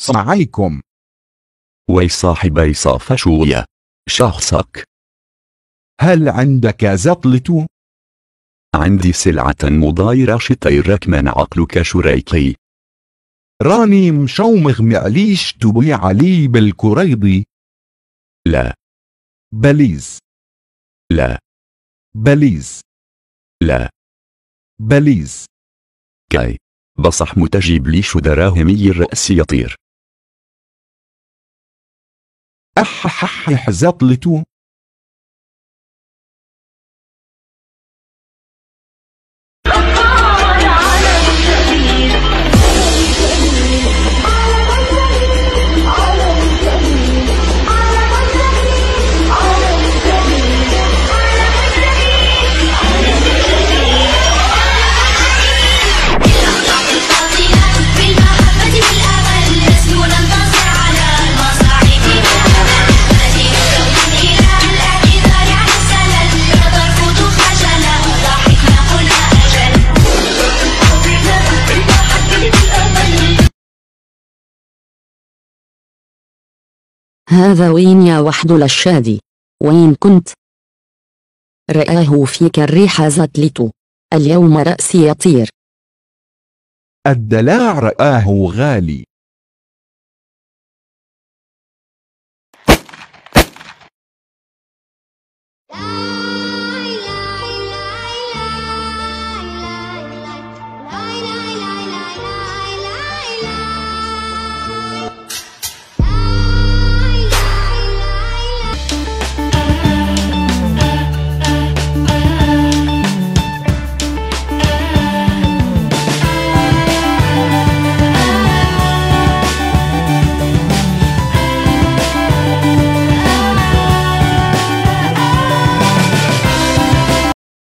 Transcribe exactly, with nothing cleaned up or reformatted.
السلام عليكم. وي صاحبي صافا شوية، شخصك؟ هل عندك زطلة؟ عندي سلعة مضايرة شتيرك من عقلك شريكي. راني مشومغ معليش تبيع لي بالكريضي؟ لا. بليز. لا. بليز. لا. بليز. كاي بصح متجيب لي شو دراهمي الرأس يطير. أحححح زطلة. هذا وين يا وحد للشادي؟ وين كنت؟ رآه فيك الريح زطلة، اليوم رأسي يطير. الدلاع رآه غالي.